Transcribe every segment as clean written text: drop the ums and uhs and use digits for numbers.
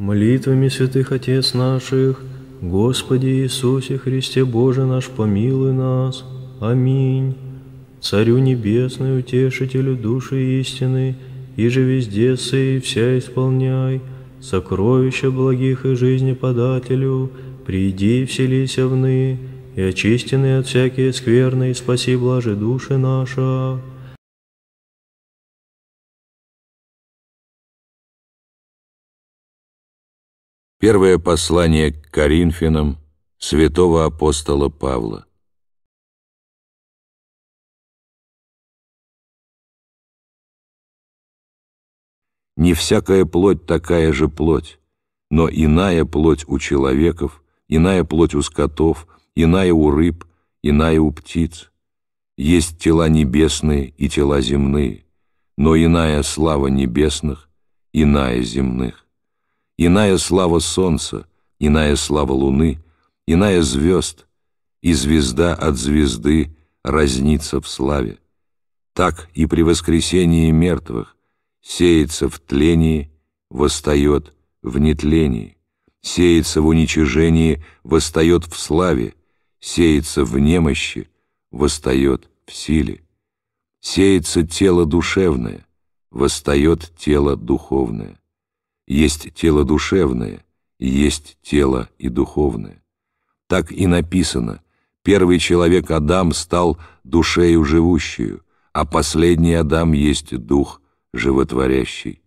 молитвами святых Отец наших, Господи Иисусе Христе Боже наш, помилуй нас. Аминь. Царю Небесный, Утешителю души истины, иже везде сей и вся исполняй, сокровища благих и жизни подателю, приди и вселись вны, и очистенные от всякие скверны, и спаси блаже души наша. Первое послание к Коринфянам святого апостола Павла. Не всякая плоть такая же плоть, но иная плоть у человеков, иная плоть у скотов, иная у рыб, иная у птиц. Есть тела небесные и тела земные, но иная слава небесных, иная земных. Иная слава солнца, иная слава луны, иная звезд, и звезда от звезды разнится в славе. Так и при воскресении мертвых сеется в тлении, восстает в нетлении, сеется в уничижении, восстает в славе, сеется в немощи, восстает в силе. Сеется тело душевное, восстает тело духовное. Есть тело душевное, есть тело и духовное. Так и написано: первый человек Адам стал душею живущую, а последний Адам есть дух животворящий.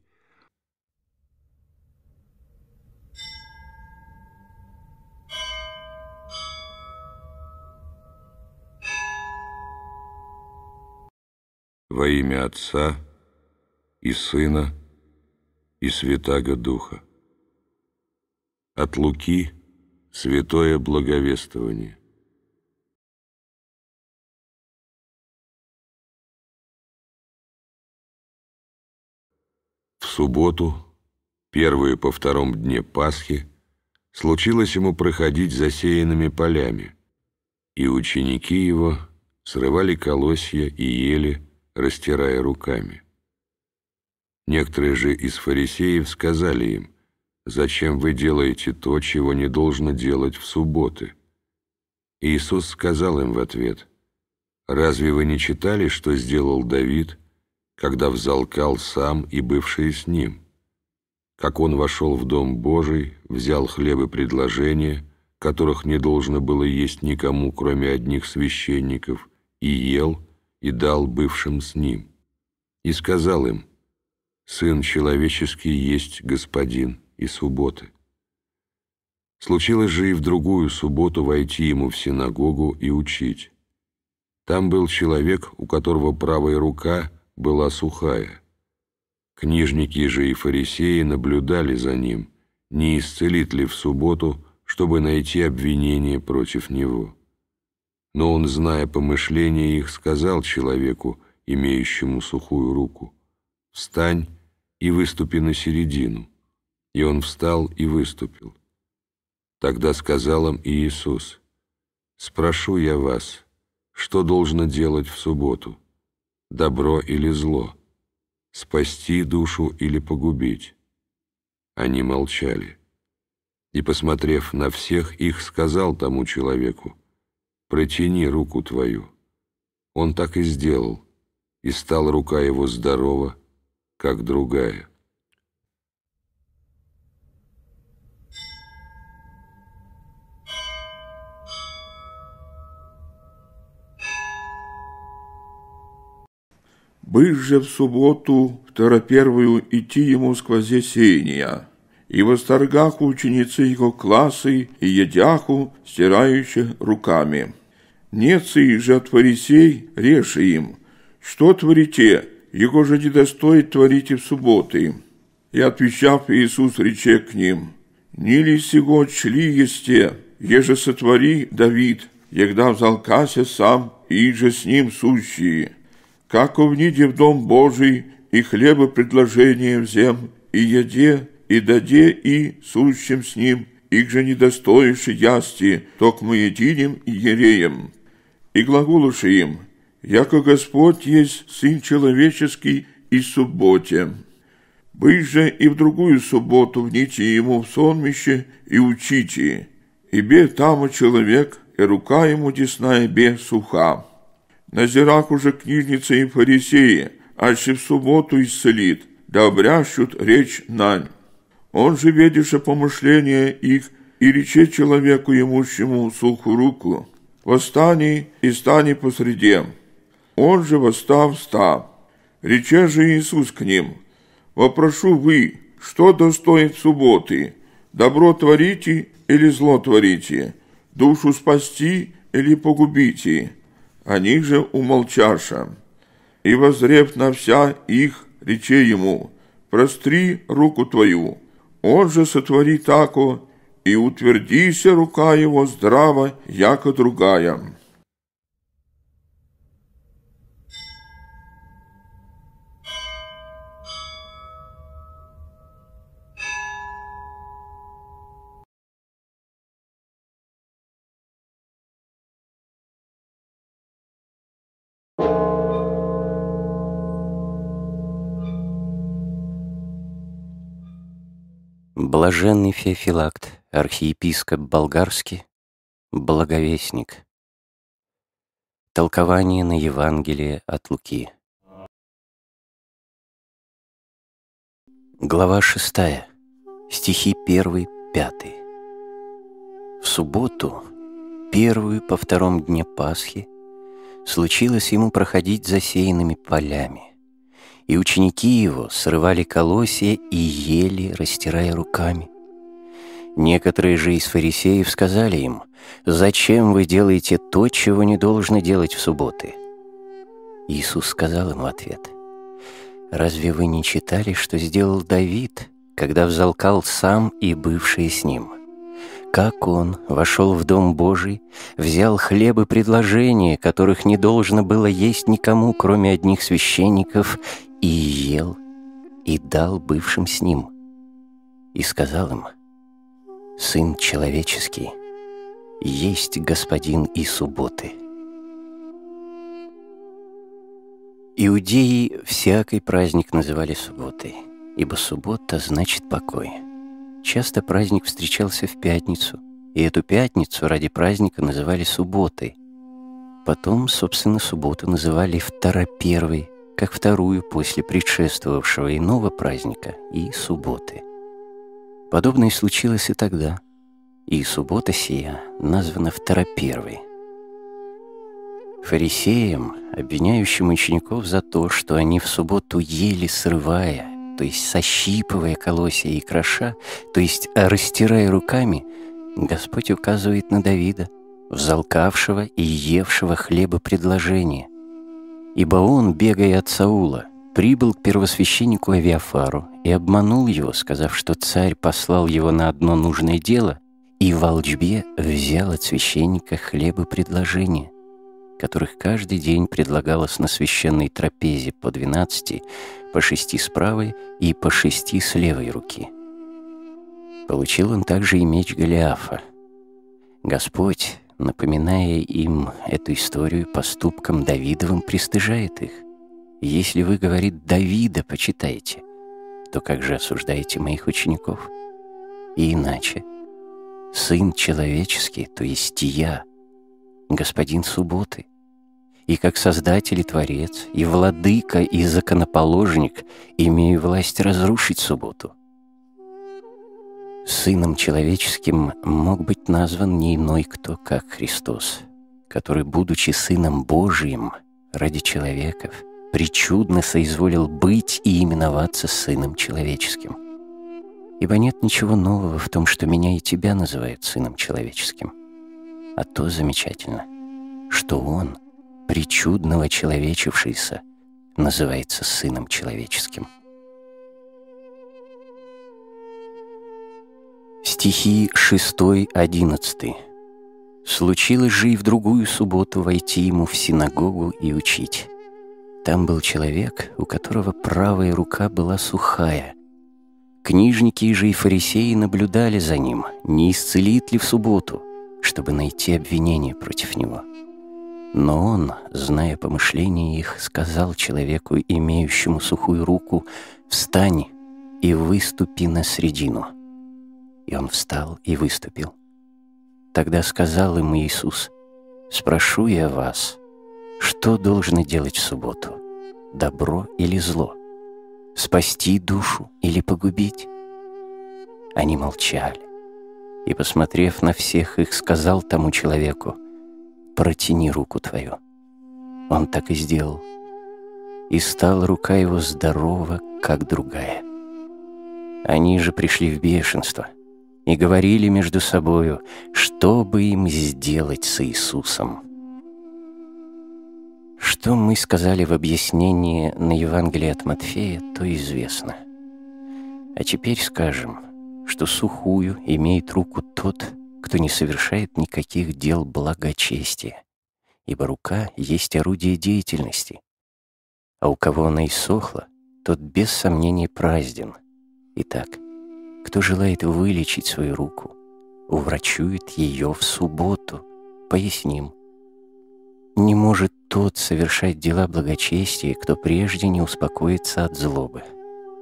Во имя Отца и Сына и Святаго Духа. От Луки святое благовествование. В субботу, первую по втором дне Пасхи, случилось ему проходить засеянными полями, и ученики его срывали колосья и ели, растирая руками. Некоторые же из фарисеев сказали им: «Зачем вы делаете то, чего не должно делать в субботы?» Иисус сказал им в ответ: «Разве вы не читали, что сделал Давид, когда взалкал сам и бывшие с ним? Как он вошел в Дом Божий, взял хлеб и предложения, которых не должно было есть никому, кроме одних священников, и ел, и дал бывшим с ним. И сказал им: Сын Человеческий есть Господин и субботы». Случилось же и в другую субботу войти ему в синагогу и учить. Там был человек, у которого правая рука была сухая. Книжники же и фарисеи наблюдали за ним, не исцелит ли в субботу, чтобы найти обвинение против него. Но он, зная помышления их, сказал человеку, имеющему сухую руку: «Встань и выступи на середину». И он встал и выступил. Тогда сказал им Иисус: «Спрошу я вас, что должно делать в субботу? Добро или зло? Спасти душу или погубить?» Они молчали. И, посмотрев на всех их, сказал тому человеку: «Протяни руку твою». Он так и сделал, и стала рука его здорова, как другая. «Быв же в субботу, второпервую идти ему сквозь сения, и восторгаху ученицы его классы, и едяху, стирающих руками. Нецы же от фарисей реши им: Что творите? Его же недостоит творите в субботы. И отвечав, Иисус рече к ним: Нили сего чли есте, еже сотвори Давид, егда взалкася сам, и же с ним сущие. Как увниде в Дом Божий, и хлеба предложение взем, и еде, и даде, и сущим с ним, их же недостоишь ясти, ток мы единим и ереем. И глаголуши им: Яко Господь есть Сын Человеческий и субботе. Быть же и в другую субботу вните ему в сонмище и учите, и бе там человек, и рука ему десная бе суха. Назирах уже книжница и фарисеи, аще в субботу исцелит, да обрящут речь нань. Он же ведеше помышления их, и рече человеку имущему суху руку, восстани и стани посреди. Он же восстав ста. Рече же Иисус к ним, вопрошу вы, что достоит субботы, добро творите или зло творите, душу спасти или погубите? Они же умолчаша. И возрев на вся их, рече ему, простри руку твою. Он же сотвори тако, и утвердися рука его здрава, яко другая. Блаженный Феофилакт, архиепископ болгарский, благовестник. Толкование на Евангелие от Луки. Глава 6, стихи 1-5. В субботу, первую по втором дне Пасхи, случилось ему проходить засеянными полями. И ученики его срывали колосья и ели, растирая руками. Некоторые же из фарисеев сказали им: «Зачем вы делаете то, чего не должно делать в субботы?» Иисус сказал им в ответ: «Разве вы не читали, что сделал Давид, когда взалкал сам и бывшие с ним? Как он вошел в Дом Божий, взял хлеб и предложения, которых не должно было есть никому, кроме одних священников, и ел, и дал бывшим с ним. И сказал им: Сын Человеческий есть Господин и субботы». Иудеи всякий праздник называли субботой, ибо суббота значит покой. Часто праздник встречался в пятницу, и эту пятницу ради праздника называли субботой. Потом, собственно, субботу называли второпервой, как вторую после предшествовавшего иного праздника и субботы. Подобное случилось и тогда, и суббота сия названа второпервой. Фарисеям, обвиняющим учеников за то, что они в субботу ели срывая, то есть сощипывая колосья и кроша, то есть растирая руками, Господь указывает на Давида, взалкавшего и евшего хлеба предложения. Ибо он, бегая от Саула, прибыл к первосвященнику Авиафару и обманул его, сказав, что царь послал его на одно нужное дело, и в волчбе взял от священника хлеба предложения, которых каждый день предлагалось на священной трапезе по 12, по 6 с правой и по 6 с левой руки. Получил он также и меч Голиафа. Господь, напоминая им эту историю поступком Давидовым, пристыжает их. «Если вы, — говорит, — Давида почитаете, то как же осуждаете моих учеников? И иначе, Сын Человеческий, то есть я, Господин субботы, и как Создатель и Творец, и Владыка, и Законоположник имею власть разрушить субботу». Сыном Человеческим мог быть назван не иной кто, как Христос, который, будучи Сыном Божиим, ради человеков причудно соизволил быть и именоваться Сыном Человеческим. Ибо нет ничего нового в том, что меня и тебя называют Сыном Человеческим. А то замечательно, что он, причудно очеловечившийся, называется Сыном Человеческим. Стихи 6-11. «Случилось же и в другую субботу войти ему в синагогу и учить. Там был человек, у которого правая рука была сухая. Книжники же и фарисеи наблюдали за ним, не исцелит ли в субботу, чтобы найти обвинение против него. Но он, зная помышления их, сказал человеку, имеющему сухую руку: Встань, и выступи на средину». И он встал и выступил. Тогда сказал им Иисус: «Спрошу я вас, что должно делать в субботу? Добро или зло? Спасти душу или погубить?» Они молчали. И, посмотрев на всех их, сказал тому человеку: «Протяни руку твою». Он так и сделал. И стала рука его здорова, как другая. Они же пришли в бешенство и говорили между собою, что бы им сделать с Иисусом. Что мы сказали в объяснении на Евангелие от Матфея, то известно. А теперь скажем, что сухую имеет руку тот, кто не совершает никаких дел благочестия, ибо рука есть орудие деятельности. А у кого она иссохла, тот без сомнения празден. Итак, кто желает вылечить свою руку, уврачует ее в субботу. Поясним. Не может тот совершать дела благочестия, кто прежде не успокоится от злобы.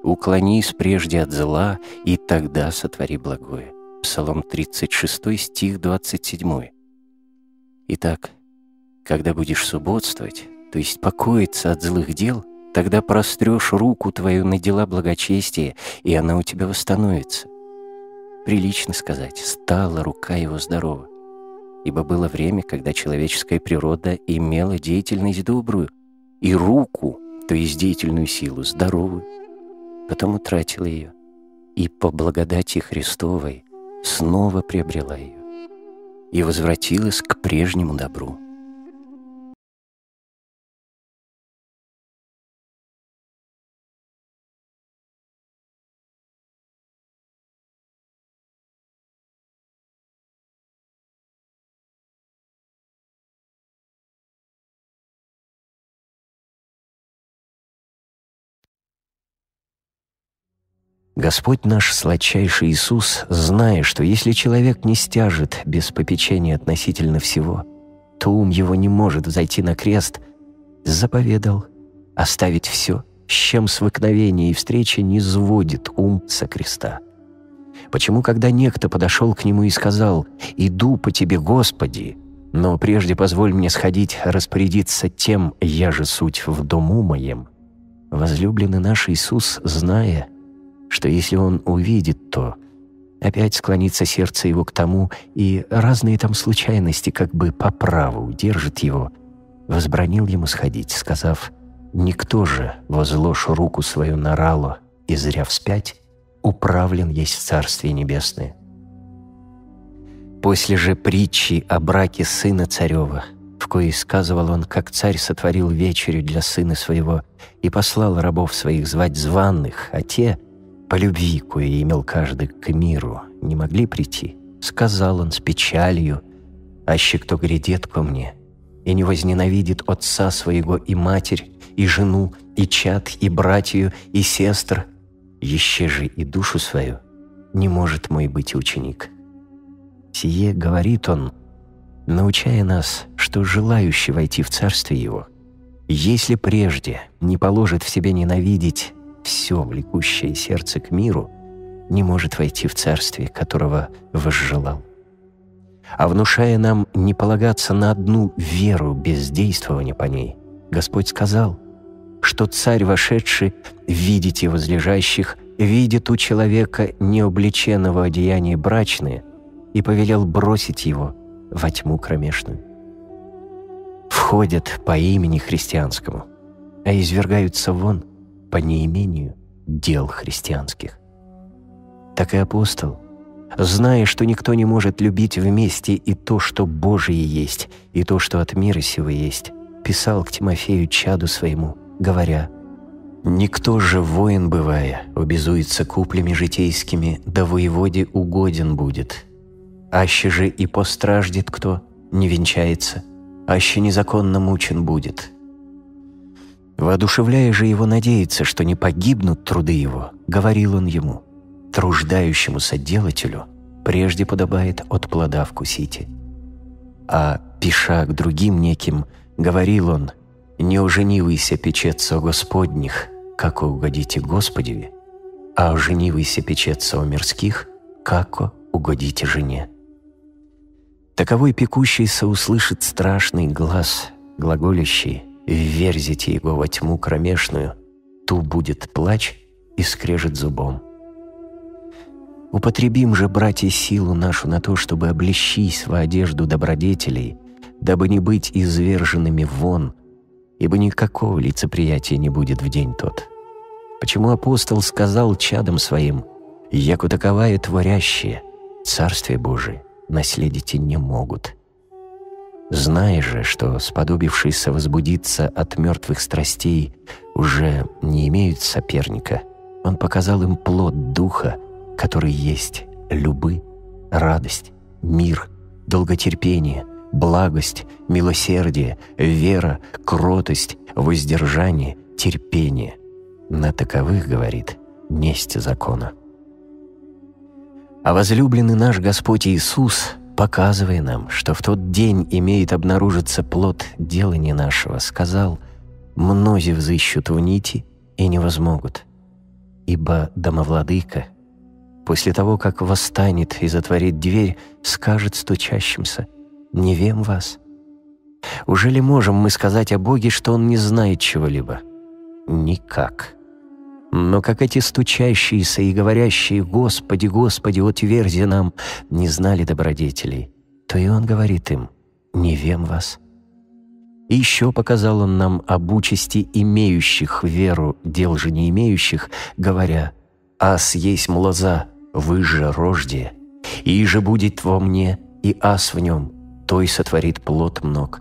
«Уклонись прежде от зла, и тогда сотвори благое». Псалом 36, стих 27. Итак, когда будешь субботствовать, то есть покоиться от злых дел, тогда прострешь руку твою на дела благочестия, и она у тебя восстановится. Прилично сказать: стала рука его здорова. Ибо было время, когда человеческая природа имела деятельность добрую, и руку, то есть деятельную силу, здоровую, потом утратила ее, и по благодати Христовой снова приобрела ее и возвратилась к прежнему добру. Господь наш сладчайший Иисус, зная, что если человек не стяжет без попечения относительно всего, то ум его не может взойти на крест, заповедал оставить все, с чем свыкновение и встреча не сводит ум со креста. Почему, когда некто подошел к нему и сказал: «Иду по тебе, Господи, но прежде позволь мне сходить распорядиться тем, я же суть в дому моем», возлюбленный наш Иисус, зная, что если он увидит то, опять склонится сердце его к тому, и разные там случайности как бы по праву удержат его, возбранил ему сходить, сказав: «Никто же, возложь руку свою на рало, и зря вспять, управлен есть в Царствие Небесное». После же притчи о браке сына царева, в коей сказывал он, как царь сотворил вечерю для сына своего и послал рабов своих звать званых, а те по любви, кое имел каждый к миру, не могли прийти, сказал он с печалью: «Аще кто грядет ко мне и не возненавидит отца своего и матерь, и жену, и чад, и братью, и сестр, еще же и душу свою, не может мой быть ученик». Сие говорит он, научая нас, что желающий войти в Царствие Его, если прежде не положит в себе ненавидеть все влекущее сердце к миру, не может войти в царствие, которого возжелал. А внушая нам не полагаться на одну веру без действования по ней, Господь сказал, что царь вошедший, видите возлежащих, видит у человека необлеченного одеяния брачное, и повелел бросить его во тьму кромешную. Входят по имени христианскому, а извергаются вон по неимению дел христианских. Так и апостол, зная, что никто не может любить вместе и то, что Божие есть, и то, что от мира сего есть, писал к Тимофею чаду своему, говоря: «Никто же, воин бывая, обязуется куплями житейскими, да воеводе угоден будет. Аще же и постраждет кто, не венчается, аще незаконно мучен будет». Воодушевляя же его надеяться, что не погибнут труды его, говорил он ему: «Труждающемуся делателю прежде подобает от плода вкусите». А пиша к другим неким, говорил он: «Не уженивайся печеться Господних, как угодите Господеве, а женивыйся печется о мирских, како угодите жене». Таковой пекущийся услышит страшный глаз, глаголящий: «Вверзите его во тьму кромешную, ту будет плач и скрежет зубом». Употребим же, братья, силу нашу на то, чтобы облечись во одежду добродетелей, дабы не быть изверженными вон, ибо никакого лицеприятия не будет в день тот. Почему апостол сказал чадам своим: «Яко таковая творящие, Царствие Божие наследите не могут». Зная же, что сподобившийся возбудиться от мертвых страстей уже не имеют соперника, он показал им плод Духа, который есть любовь, радость, мир, долготерпение, благость, милосердие, вера, кротость, воздержание, терпение. На таковых, говорит, несть закона. А возлюбленный наш Господь Иисус, показывая нам, что в тот день имеет обнаружиться плод делания нашего, сказал: «Мнози взыщут в нити и не возмогут, ибо домовладыка после того, как восстанет и затворит дверь, скажет стучащимся: не вем вас». Уже ли можем мы сказать о Боге, что Он не знает чего-либо? Никак. Но как эти стучащиеся и говорящие: «Господи, Господи, отверзи нам», не знали добродетелей, то и Он говорит им: «Не вем вас». И еще показал Он нам об участи имеющих веру дел же не имеющих, говоря: «Ас есть млоза, вы же рожде, и же будет во мне, и ас в нем, той сотворит плод мног.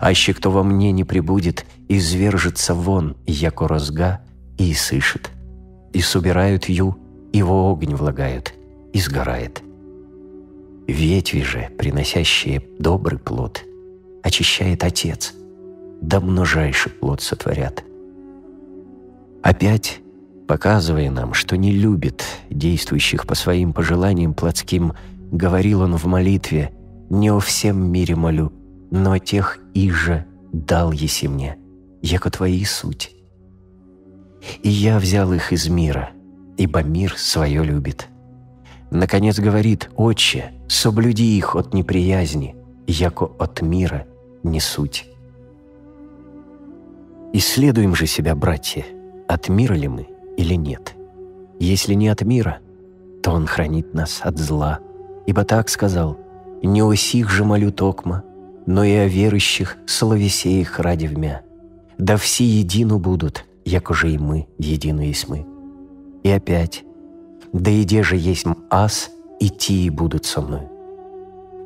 Аще кто во мне не прибудет, извержится вон, яко розга, и сышит. И собирают ю, и во огонь влагают, и сгорает». Ветви же, приносящие добрый плод, очищает Отец, да множайший плод сотворят. Опять, показывая нам, что не любит действующих по своим пожеланиям плотским, говорил Он в молитве: «Не о всем мире молю, но о тех иже дал еси мне, яко твои суть. И я взял их из мира, ибо мир свое любит». Наконец говорит: «Отче, соблюди их от неприязни, яко от мира не суть». Исследуем же себя, братья, от мира ли мы или нет. Если не от мира, то Он хранит нас от зла, ибо так сказал: «Не о сих же молю токма, но и о верующих словесеях ради вмя. Да все едину будут, яко же и мы едины есмы». И опять: «Да иде же есть ас, и тии будут со мною».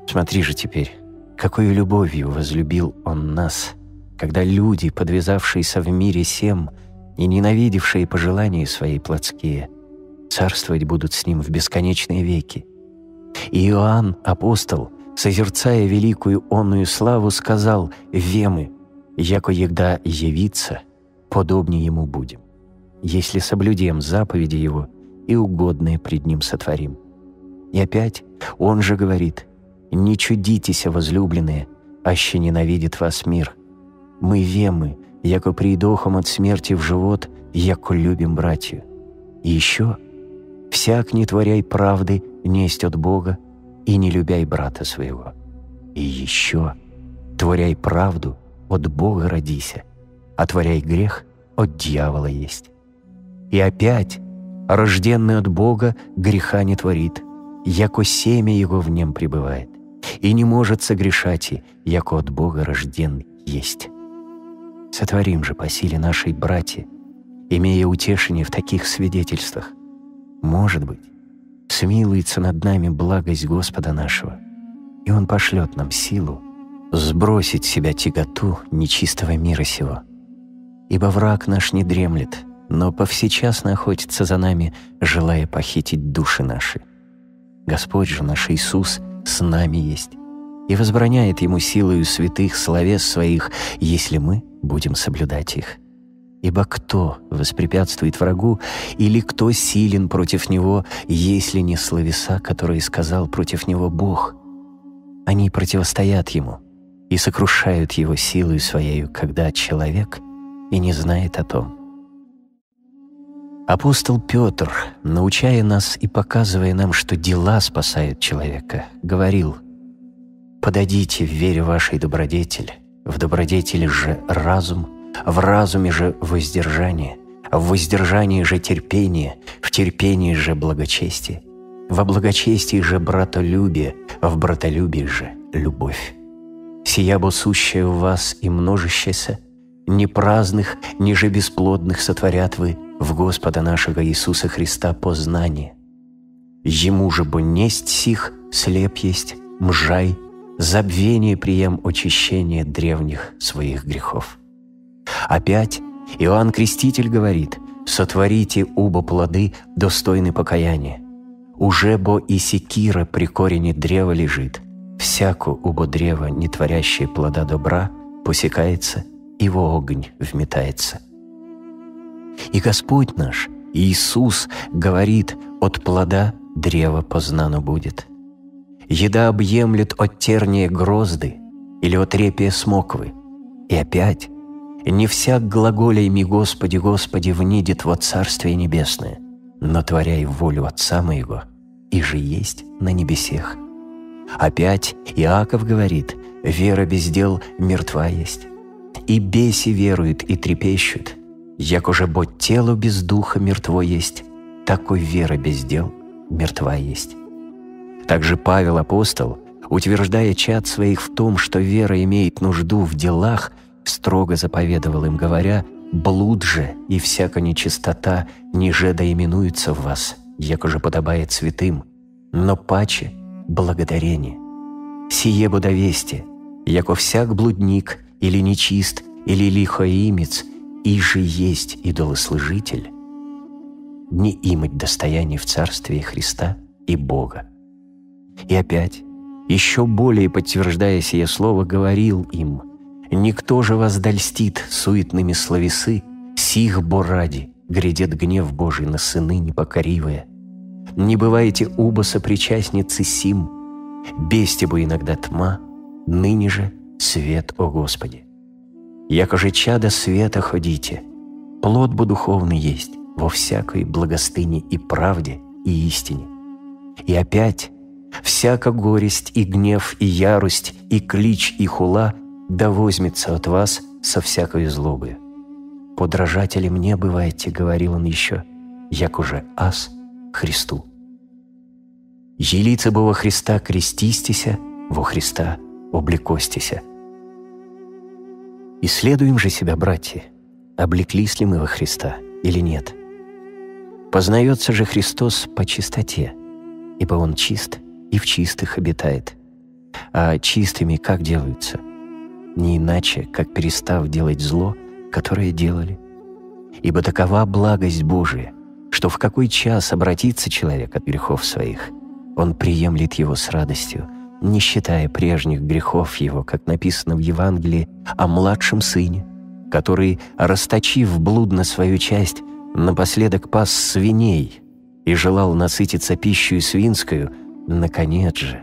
Смотри же теперь, какой любовью возлюбил Он нас, когда люди, подвязавшиеся в мире сем и ненавидевшие пожелания свои плотские, царствовать будут с Ним в бесконечные веки. И Иоанн, апостол, созерцая великую онную славу, сказал: «Вемы, яко егда явится, подобнее Ему будем, если соблюдем заповеди Его и угодное пред Ним сотворим». И опять Он же говорит: «Не чудитеся, возлюбленные, аще ненавидит вас мир. Мы вемы, яко приидохом от смерти в живот, яко любим братью». И еще: «Всяк не творяй правды, несть от Бога, и не любяй брата своего». И еще: «Творяй правду, от Бога родися, а творяй грех, от дьявола есть». И опять: «Рожденный от Бога греха не творит, яко семя его в нем пребывает, и не может согрешать, и яко от Бога рожден есть». Сотворим же по силе нашей, братья, имея утешение в таких свидетельствах. Может быть, смилуется над нами благость Господа нашего, и Он пошлет нам силу сбросить с себя тяготу нечистого мира сего. Ибо враг наш не дремлет, но повсечасно охотится за нами, желая похитить души наши. Господь же наш Иисус с нами есть, и возбраняет Ему силою святых словес Своих, если мы будем соблюдать их. Ибо кто воспрепятствует врагу, или кто силен против него, если не словеса, которые сказал против него Бог? Они противостоят ему и сокрушают его силою своею, когда человек и не знает о том. Апостол Петр, научая нас и показывая нам, что дела спасают человека, говорил: «Подадите в вере вашей добродетель, в добродетели же разум, в разуме же воздержание, в воздержании же терпение, в терпении же благочестие, во благочестии же братолюбие, в братолюбии же любовь. Сия бо сущая в вас и множащаяся, ни праздных, ни же бесплодных сотворят вы в Господа нашего Иисуса Христа познание. Ему же бо несть сих, слеп есть, мжай, забвение прием очищение древних своих грехов». Опять Иоанн Креститель говорит: «Сотворите убо плоды, достойны покаяния. Уже бо и секира при корене древа лежит, всяко убо древо, не творящее плода добра, посекается, его огонь вметается». И Господь наш, Иисус, говорит: «От плода древо познано будет. Еда объемлет от терния грозды или от репия смоквы». И опять: «Не всяк глаголя ими Господи, Господи, внидит во Царствие Небесное, но творяй волю Отца Моего, и же есть на небесех». Опять Иаков говорит: «Вера без дел мертва есть. И беси веруют, и трепещут. Яко же бо тело без духа мертво есть, такой вера без дел мертва есть». Также Павел Апостол, утверждая чад своих в том, что вера имеет нужду в делах, строго заповедовал им, говоря: «Блуд же и всяка нечистота ниже да именуется в вас, яко же подобает святым, но паче благодарение. Сие бо довесте, яко всяк блудник или нечист, или лихоимец, и же есть идолослужитель, не имать достояние в Царстве Христа и Бога». И опять, еще более подтверждая сие слово, говорил им: «Никто же вас дольстит суетными словесы, сих бо ради грядет гнев Божий на сыны непокоривые. Не бывайте убо сопричастницы сим, бесте бо иногда тьма, ныне же свет о Господе. Яко же чада света ходите, плод бо духовный есть во всякой благостыне и правде и истине». И опять: «Всяка горесть и гнев и ярость и клич и хула да возьмется от вас со всякой злобы. Подражатели мне бывайте», — говорил он еще, «яко же аз Христу. Елице бо во Христа крестистися, во Христа облекостися». Исследуем же себя, братья, облеклись ли мы во Христа или нет. Познается же Христос по чистоте, ибо Он чист и в чистых обитает. А чистыми как делаются? Не иначе, как перестав делать зло, которое делали. Ибо такова благость Божия, что в какой час обратится человек от грехов своих, Он приемлет его с радостью, не считая прежних грехов его, как написано в Евангелии о младшем сыне, который, расточив блудно свою часть, напоследок пас свиней и желал насытиться пищей свинскую, наконец же,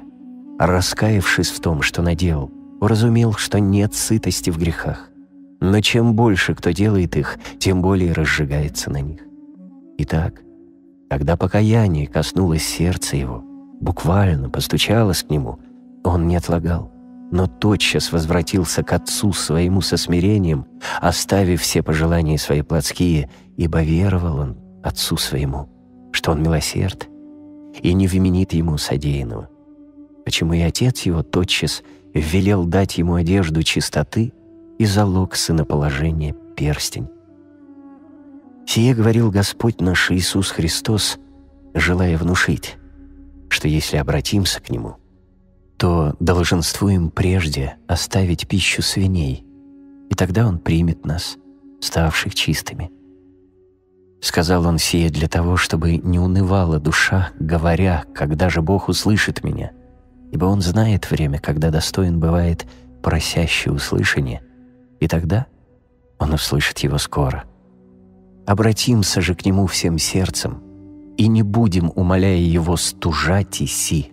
раскаявшись в том, что наделал, уразумел, что нет сытости в грехах, но чем больше кто делает их, тем более разжигается на них. Итак, когда покаяние коснулось сердца его, буквально постучалось к нему, он не отлагал, но тотчас возвратился к Отцу Своему со смирением, оставив все пожелания свои плотские, ибо веровал он Отцу Своему, что Он милосерд и не вменит Ему содеянного. Почему и Отец Его тотчас велел дать Ему одежду чистоты и залог сыноположения перстень. Сие говорил Господь наш Иисус Христос, желая внушить, что если обратимся к Нему, то долженствуем прежде оставить пищу свиней, и тогда Он примет нас, ставших чистыми. Сказал Он сие для того, чтобы не унывала душа, говоря: «Когда же Бог услышит меня?» Ибо Он знает время, когда достоин бывает просящее услышание, и тогда Он услышит его скоро. Обратимся же к Нему всем сердцем, и не будем, умоляя Его, стужать и си.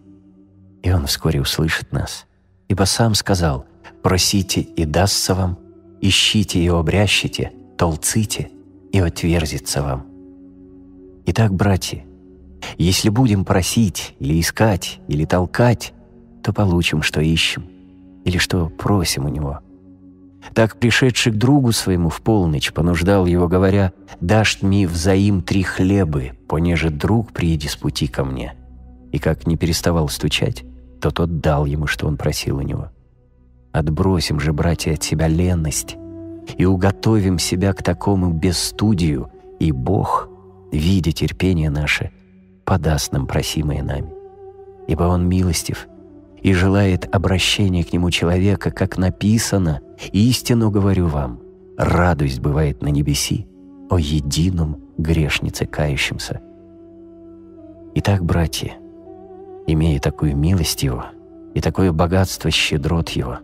И Он вскоре услышит нас, ибо Сам сказал: «Просите, и дастся вам, ищите, и обрящите, толците, и отверзится вам». Итак, братья, если будем просить или искать, или толкать, то получим, что ищем, или что просим у него. Так пришедший к другу своему в полночь понуждал его, говоря: «Дашь мне взаим 3 хлебы, понеже друг приедет с пути ко мне». И как не переставал стучать, то тот дал ему, что он просил у него. Отбросим же, братья, от себя леность и уготовим себя к такому бесстыдию, и Бог, видя терпение наше, подаст нам просимое нами. Ибо Он милостив и желает обращения к Нему человека, как написано: «Истину говорю вам, радость бывает на небеси о едином грешнице кающемся». Итак, братья, имея такую милость Его и такое богатство щедрот Его,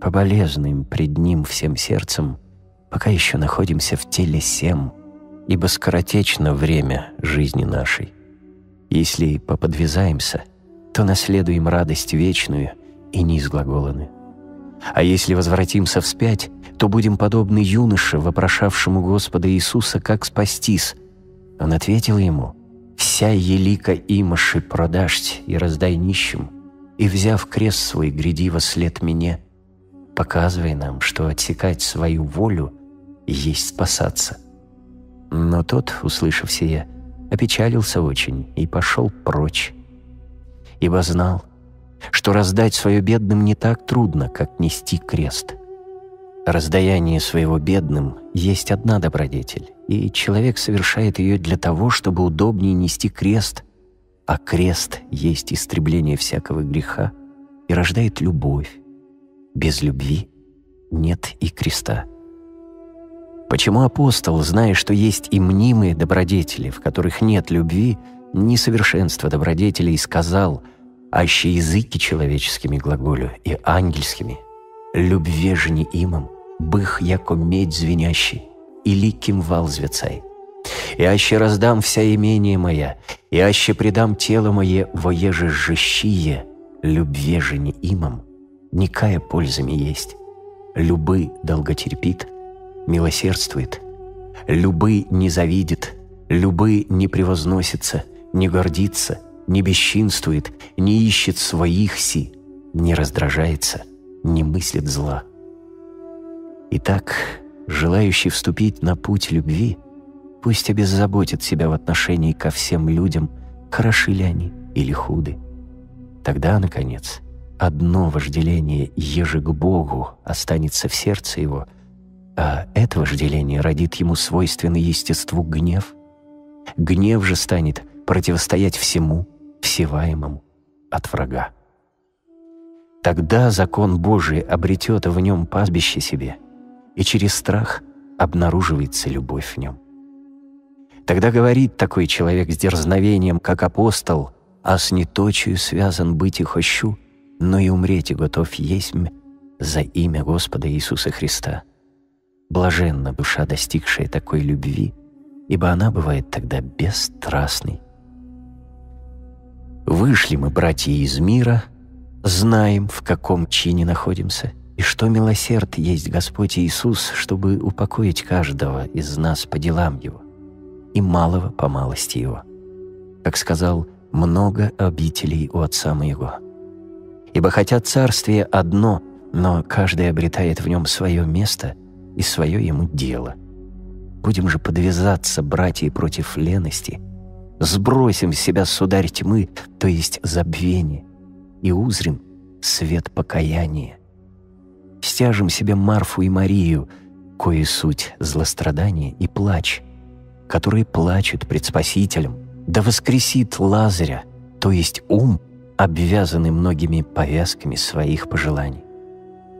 поболезнуем пред Ним всем сердцем, пока еще находимся в теле сем, ибо скоротечно время жизни нашей. Если поподвизаемся, то наследуем радость вечную и неизглаголанную. А если возвратимся вспять, то будем подобны юноше, вопрошавшему Господа Иисуса, как спастись. Он ответил ему: «Вся елика имаши продашь и раздай нищим, и, взяв крест свой, гряди во след мне», показывая нам, что отсекать свою волю есть спасаться. Но тот, услышав сие, опечалился очень и пошел прочь, ибо знал, что раздать свое бедным не так трудно, как нести крест. Раздаяние своего бедным есть одна добродетель, и человек совершает ее для того, чтобы удобнее нести крест, а крест есть истребление всякого греха и рождает любовь. Без любви нет и креста. Почему апостол, зная, что есть и мнимые добродетели, в которых нет любви, несовершенства добродетелей, сказал: «Аще языки человеческими глаголю и ангельскими, любве же не имам, бых яко медь звенящий, и ликим вал звецай. И аще раздам вся имение моя, и аще предам тело мое воеже жещие, любве же не имам, никая пользами есть. Любы долготерпит, милосердствует, любы не завидит, любы не превозносится, не гордится, не бесчинствует, не ищет своих си, не раздражается, не мыслит зла». Итак, желающий вступить на путь любви, пусть обеззаботит себя в отношении ко всем людям, хороши ли они или худы. Тогда, наконец, одно вожделение еже к Богу останется в сердце его, а это вожделение родит ему свойственный естеству гнев. Гнев же станет противостоять всему, всеваемому от врага. Тогда закон Божий обретет в нем пастбище себе, и через страх обнаруживается любовь в нем. Тогда говорит такой человек с дерзновением, как апостол: «Аз не точию связан быть и хощу, но и умреть и готов есмь за имя Господа Иисуса Христа». Блаженна душа, достигшая такой любви, ибо она бывает тогда бесстрастной. Вышли мы, братья, из мира, знаем, в каком чине находимся, и что милосерд есть Господь Иисус, чтобы упокоить каждого из нас по делам его, и малого по малости его. Как сказал: «Много обителей у Отца моего». Ибо хотя царствие одно, но каждый обретает в нем свое место и свое ему дело. Будем же подвязаться, братья, против лености, сбросим с себя сударь тьмы, то есть забвение, и узрим свет покаяния. Стяжем себе Марфу и Марию, кои суть злострадания и плач, которые плачут пред Спасителем, да воскресит Лазаря, то есть ум, обвязаны многими повязками своих пожеланий.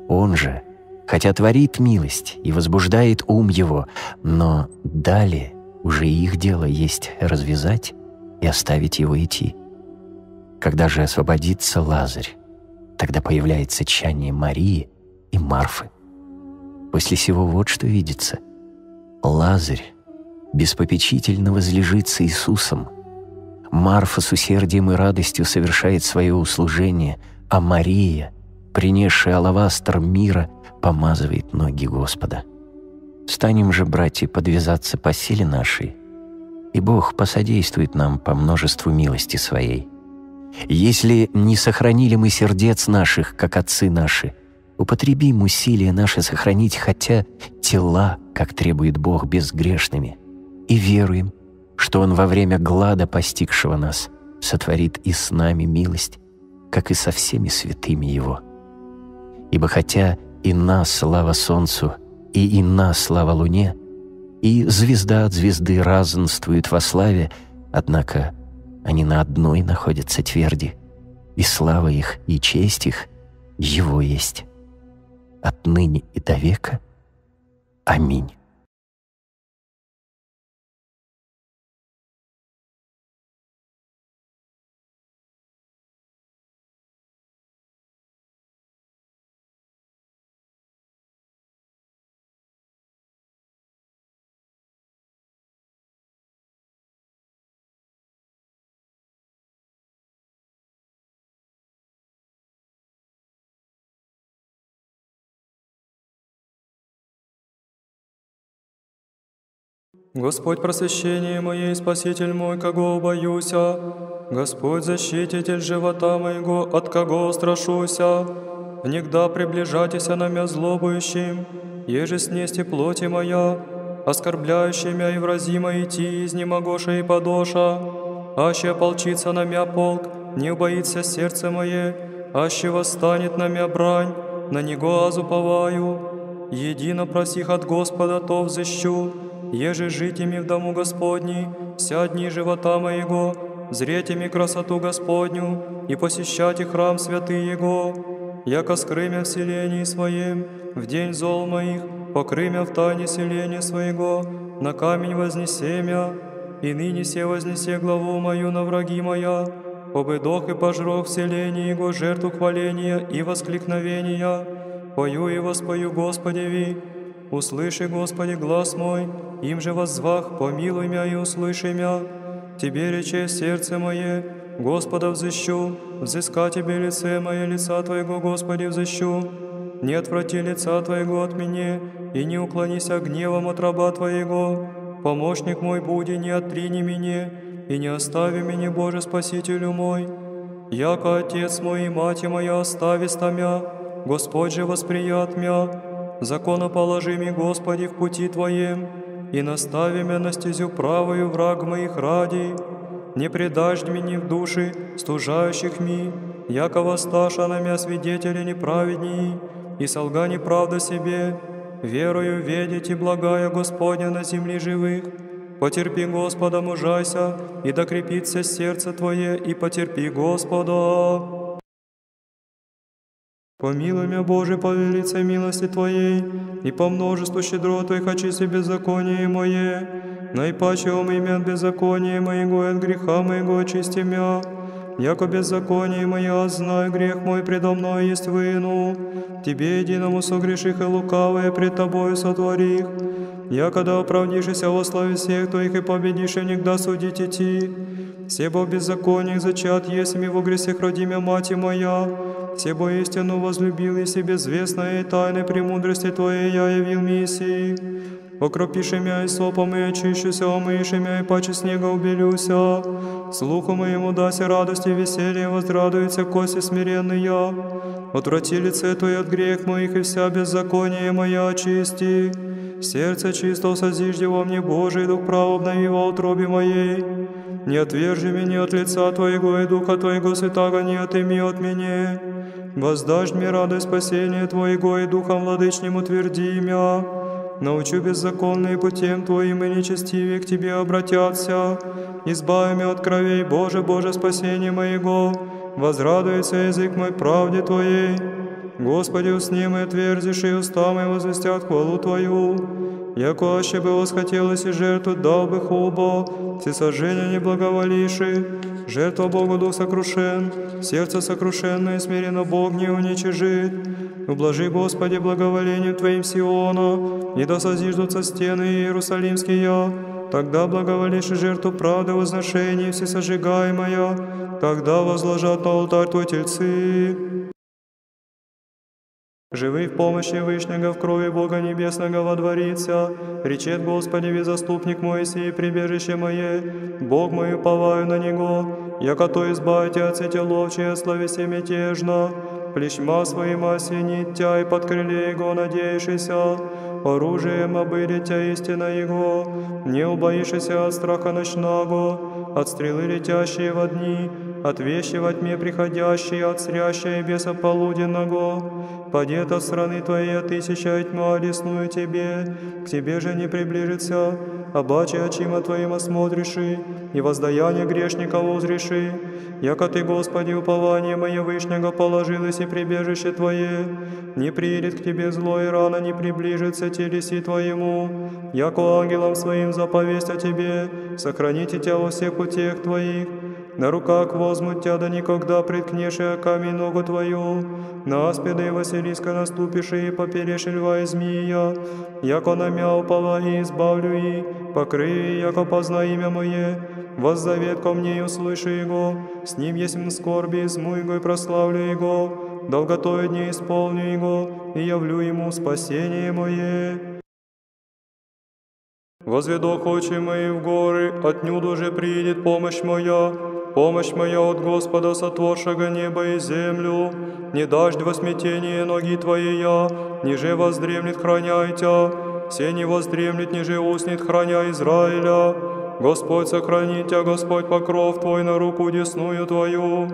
Он же, хотя творит милость и возбуждает ум его, но далее уже их дело есть развязать и оставить его идти. Когда же освободится Лазарь, тогда появляется чание Марии и Марфы. После сего вот что видится: Лазарь беспопечительно возлежится Иисусом, Марфа с усердием и радостью совершает свое услужение, а Мария, принесшая алавастр мира, помазывает ноги Господа. Станем же, братья, подвязаться по силе нашей и Бог посодействует нам по множеству милости Своей. Если не сохранили мы сердец наших, как отцы наши, употребим усилия наши сохранить хотя тела, как требует Бог, безгрешными, и веруем, что Он во время глада, постигшего нас, сотворит и с нами милость, как и со всеми святыми Его. Ибо хотя «Инна слава солнцу, и инна слава луне, и звезда от звезды разнствуют во славе, однако они на одной находятся тверди, и слава их, и честь их Его есть. Отныне и до века. Аминь». Господь, просвещение мое и спаситель мой, кого боюся. Господь, защититель живота моего, от кого страшуся. Негда приближайтеся на мя злобующим, еже снести плоти моя, оскорбляющий мя и врази мои ти, изнемогоша и подоша. Аще ополчится на мя полк, не убоится сердце мое, аще восстанет на мя брань, на него азуповаю. Едино просих от Господа, то взыщу. Еже жить ими в дому Господней, вся дни живота моего, зреть ими красоту Господню, и посещать и храм святый Его. Яко скрымя в селении своем, в день зол моих, покрымя в тайне селения своего, на камень вознесемя, и ныне се вознесе главу мою на враги моя, победох и пожрох в селении Его жертву хваления и воскликновения. Пою и воспою Господеви. Услыши, Господи, глас мой, им же воззвах, помилуй мя и услыши мя. Тебе рече сердце мое, Господа взыщу, взыска Тебе лице мое, лица Твоего, Господи, взыщу. Не отврати лица Твоего от меня, и не уклонися гневом от раба Твоего. Помощник мой буди, не отрини меня, и не остави меня, Боже, Спасителю мой. Яко отец мой и мать моя остависта мя, Господь же восприят мя. Закона положи ми, Господи, в пути Твоем, и настави мя на стезю правую враг моих ради. Не предашь мени в души стужающих ми, яко воссташа на мя свидетели неправеднии, и солга неправда себе. Верую ведите и благая Господня на земле живых. Потерпи, Господа, мужайся, и докрепится сердце Твое, и потерпи, Господа. Помилуй мя, Боже, по велице милости Твоей, и по множеству щедро Твоих очисти беззаконие мое. Наипаче умы от беззаконие моего и от греха моего очисти мя. Яко беззаконие мое, знаю, грех мой предо мной есть выну. Тебе единому согреших и лукавое пред Тобою сотворих. Я когда оправдишься во славе всех Твоих и победишь, и негда судить идти. Себо беззаконник зачат есть, и во гресех родимя мать моя. Себо истину возлюбил, и себе известное и тайной премудрости Твоей я явил миссии. Окропиши мя и сопом, и очищуся, омыши мя, и паче снега убелюся. Слуху моему дася радость и веселье, возрадуется кости смиренные. Отврати лице Твое от грех моих, и вся беззаконие моя очисти. Сердце чисто созижди во мне, Божий, Дух прав обнови во утробе моей. Не отвержи меня от лица Твоего, и Духа Твоего святаго не отыми от меня. Воздашь мне радость спасения Твоего, и Духом Владычным утверди мя. Научу беззаконные путем Твоим, и нечестивее к Тебе обратятся. Избави меня от кровей, Боже, Боже, спасение моего. Возрадуется язык мой правде Твоей. Господи, усни мы отверзишь, и уста мои возвестят хвалу Твою. Яко аще бы восхотелось, и жертву дал бы хубо, всесожжение не благоволиши. Жертва Богу дух сокрушен, сердце сокрушенное смиренно Бог не уничижит. Ублажи, Господи, благоволением Твоим Сиона, и да созиждутся стены иерусалимские. Тогда благоволишь и жертву правды возношения всесожигаемая, тогда возложат на алтарь Твой тельцы». Живы в помощи Вышнего, в крови Бога Небесного водворится, речет Господи, ви заступник мой, сии прибежище мое, Бог мой, уповаю на Него, яко то избавите от сети ловчей, словеси мятежно, плечма своим осенит тя, и под крыле Его надеешься, оружием обыдет тя истина Его, не убоишься от страха ночного, от стрелы летящей во дни, от вещи во тьме приходящей, от срящей беса полуденного. Падет от страны твоей тысяча, и тьма одесную тебе, к тебе же не приближится, обаче очима твоим осмотриши, и воздаяние грешника узреши. Яко ты, Господи, упование мое Вышнего положилось, и прибежище твое, не приедет к тебе зло, и рано не приближится телеси твоему, яко ангелам своим заповесть о тебе, сохраните тебя во всех путях твоих. На руках возьмут тебя, да никогда приткнешь о камень ногу твою, на аспиды Василиска наступишь и поперешь льва и змея, яко на мя уповай и избавлю и, покрый, яко позна имя мое, воззовет ко мне и услыши его, с ним есмь скорби, изму его и прославлю его, долготою дней исполню его, и явлю ему спасение мое». «Возведок очи мои в горы, отнюдь уже приедет помощь моя от Господа, сотворшего небо и землю. Не дашь во смятение ноги твои я, ниже воздремлет, храняй тебя, все не воздремлет, ниже уснет, храня Израиля. Господь сохранит тебя, Господь покров твой на руку десную твою,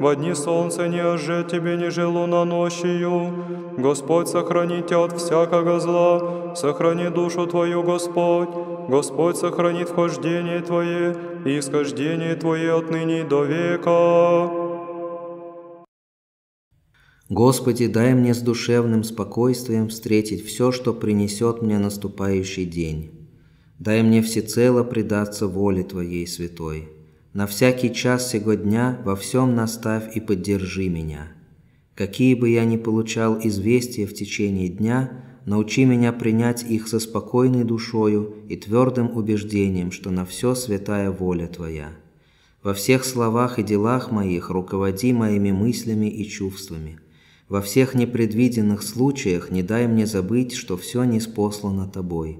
во дни солнце не ожжет тебе, ниже луна ночью. Господь сохранит тебя от всякого зла, сохрани душу твою, Господь. Господь сохранит вхождение твое и исхождение твое отныне до века. Господи, дай мне с душевным спокойствием встретить все, что принесет мне наступающий день. Дай мне всецело предаться воле Твоей святой. На всякий час сего дня во всем наставь и поддержи меня. Какие бы я ни получал известия в течение дня, научи меня принять их со спокойной душою и твердым убеждением, что на все святая воля Твоя. Во всех словах и делах моих руководи моими мыслями и чувствами. Во всех непредвиденных случаях не дай мне забыть, что все ниспослано Тобой.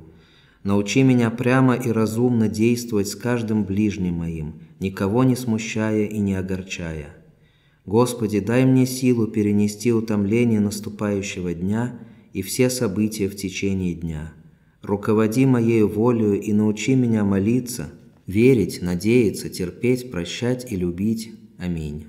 Научи меня прямо и разумно действовать с каждым ближним моим, никого не смущая и не огорчая. Господи, дай мне силу перенести утомление наступающего дня и все события в течение дня. Руководи моею волею и научи меня молиться, верить, надеяться, терпеть, прощать и любить. Аминь.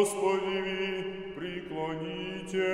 Господи, преклоните.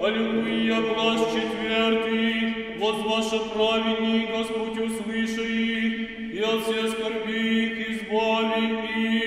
Полюби глаз четвертый, вот ваша праведник, Господь услыши их, и от всех скорби их избави их.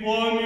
One.